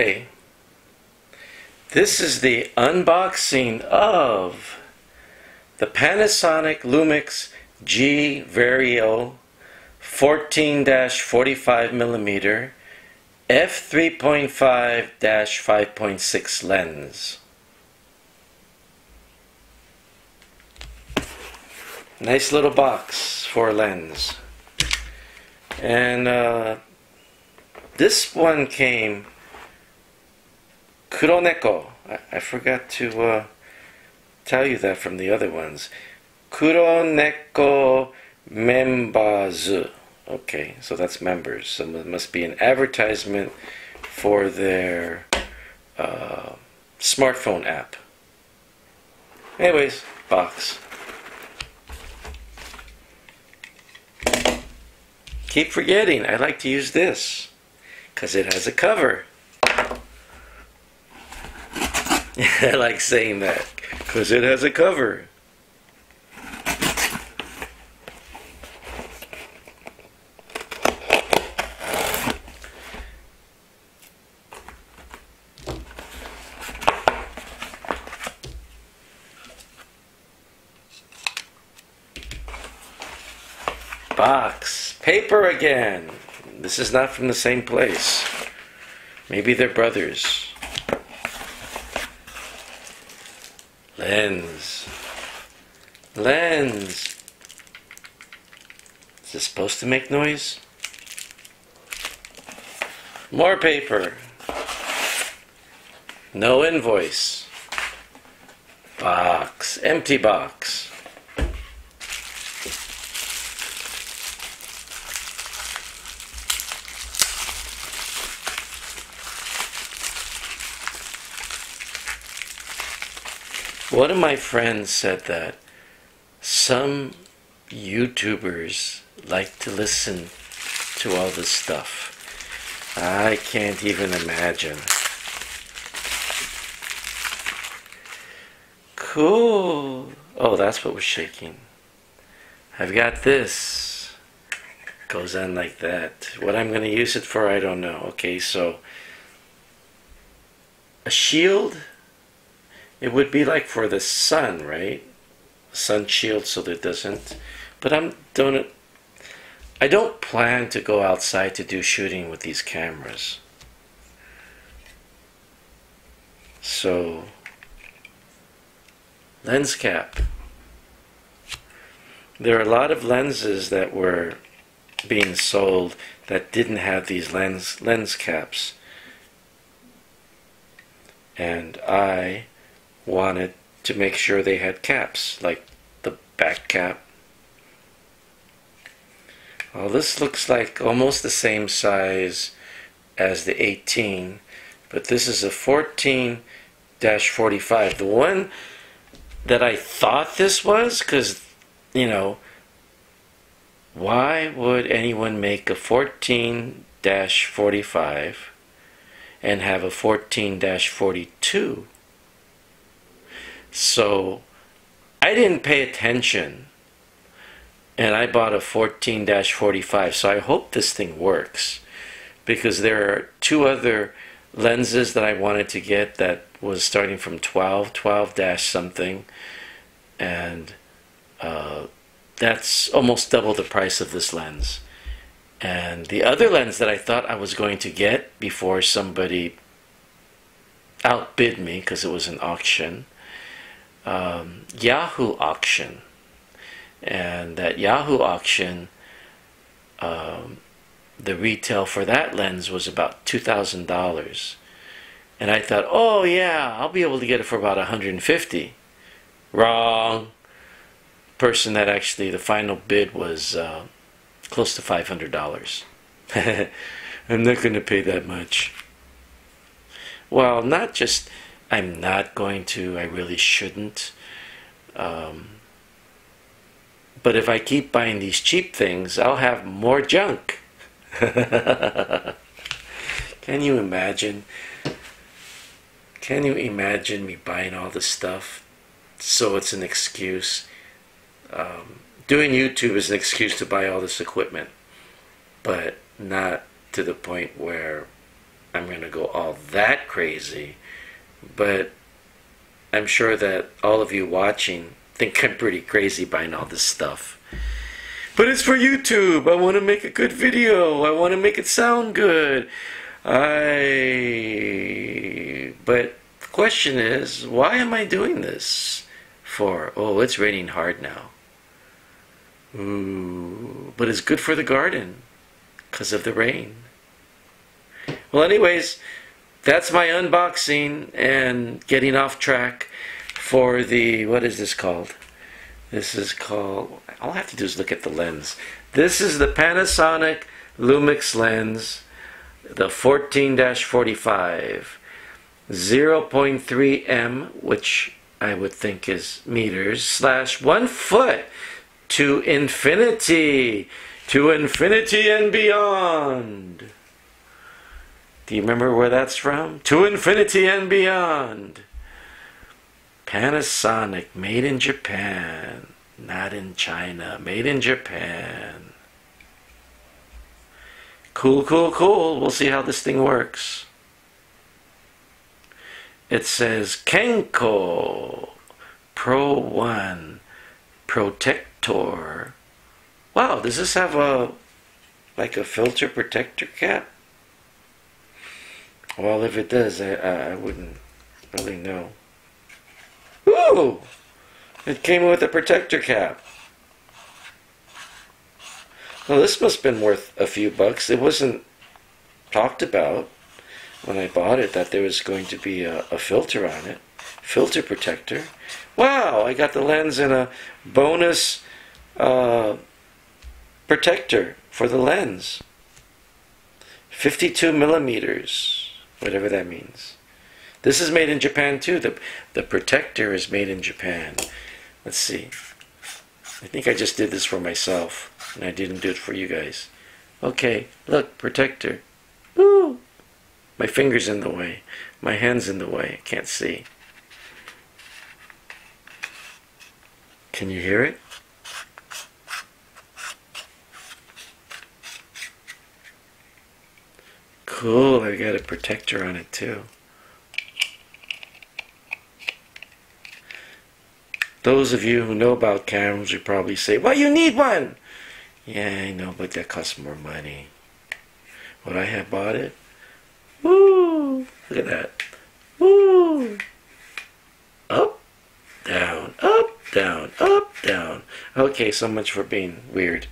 Hey, this is the unboxing of the Panasonic Lumix G Vario 14-45mm f3.5-5.6 lens. Nice little box for a lens. And this one came Kuro Neko. I forgot to tell you that from the other ones. Kuroneko Membazu. Okay, so that's members. So it must be an advertisement for their smartphone app. Anyways, box. Keep forgetting, I like to use this because it has a cover. I like saying that because it has a cover. Box. Paper again. This is not from the same place. Maybe they're brothers. Lens. Lens. Is this supposed to make noise? More paper. No invoice. Box. Empty box. One of my friends said that some YouTubers like to listen to all this stuff. I can't even imagine. Cool. Oh, that's what was shaking. I've got this. Goes on like that. What I'm going to use it for, I don't know. Okay, so a shield. It would be like for the sun, right? Sun shield so that it doesn't. But I don't plan to go outside to do shooting with these cameras. So lens cap. There are a lot of lenses that were being sold that didn't have these lens caps. And I wanted to make sure they had caps, like the back cap. Well, this looks like almost the same size as the 18, but this is a 14-45. The one that I thought this was, because, you know, why would anyone make a 14-45 and have a 14-42? So I didn't pay attention and I bought a 14-45, so I hope this thing works, because there are two other lenses that I wanted to get that was starting from 12 dash something, and that's almost double the price of this lens. And the other lens that I thought I was going to get before somebody outbid me, because it was an auction, Yahoo auction, and that Yahoo auction, the retail for that lens was about $2,000, and I thought, oh yeah, I'll be able to get it for about $150. Wrong. Person that actually the final bid was close to $500. I'm not going to pay that much. Well, not just. I'm not going to, I really shouldn't. But if I keep buying these cheap things, I'll have more junk. Can you imagine? Can you imagine me buying all this stuff? So it's an excuse. Doing YouTube is an excuse to buy all this equipment, but not to the point where I'm going to go all that crazy, but I'm sure that all of you watching think I'm pretty crazy buying all this stuff. But it's for YouTube. I want to make a good video. I want to make it sound good. But the question is, why am I doing this for? Oh, it's raining hard now. Ooh, but it's good for the garden because of the rain. Well, anyways, that's my unboxing and getting off track for the, what is this called? This is called, all I have to do is look at the lens. This is the Panasonic Lumix lens, the 14-45, 0.3 m, which I would think is meters, slash 1 foot to infinity and beyond. Do you remember where that's from? To infinity and beyond. Panasonic, made in Japan, not in China, made in Japan. Cool, cool, cool. We'll see how this thing works. It says Kenko Pro 1 Protector. Wow, does this have a, like a filter protector cap? Well, if it does, I wouldn't really know. Ooh! It came with a protector cap. Well, this must have been worth a few bucks. It wasn't talked about when I bought it that there was going to be a filter on it. Filter protector. Wow! I got the lens and a bonus protector for the lens. 52 millimeters. Whatever that means. This is made in Japan too. The protector is made in Japan. Let's see. I think I just did this for myself, and I didn't do it for you guys. Okay, look, protector. Woo! My finger's in the way. My hand's in the way. I can't see. Can you hear it? Cool, I got a protector on it too. Those of you who know about cameras would probably say, well, you need one! Yeah, I know, but that costs more money. Would I have bought it? Woo! Look at that. Woo! Up, down, up, down, up, down. Okay, so much for being weird.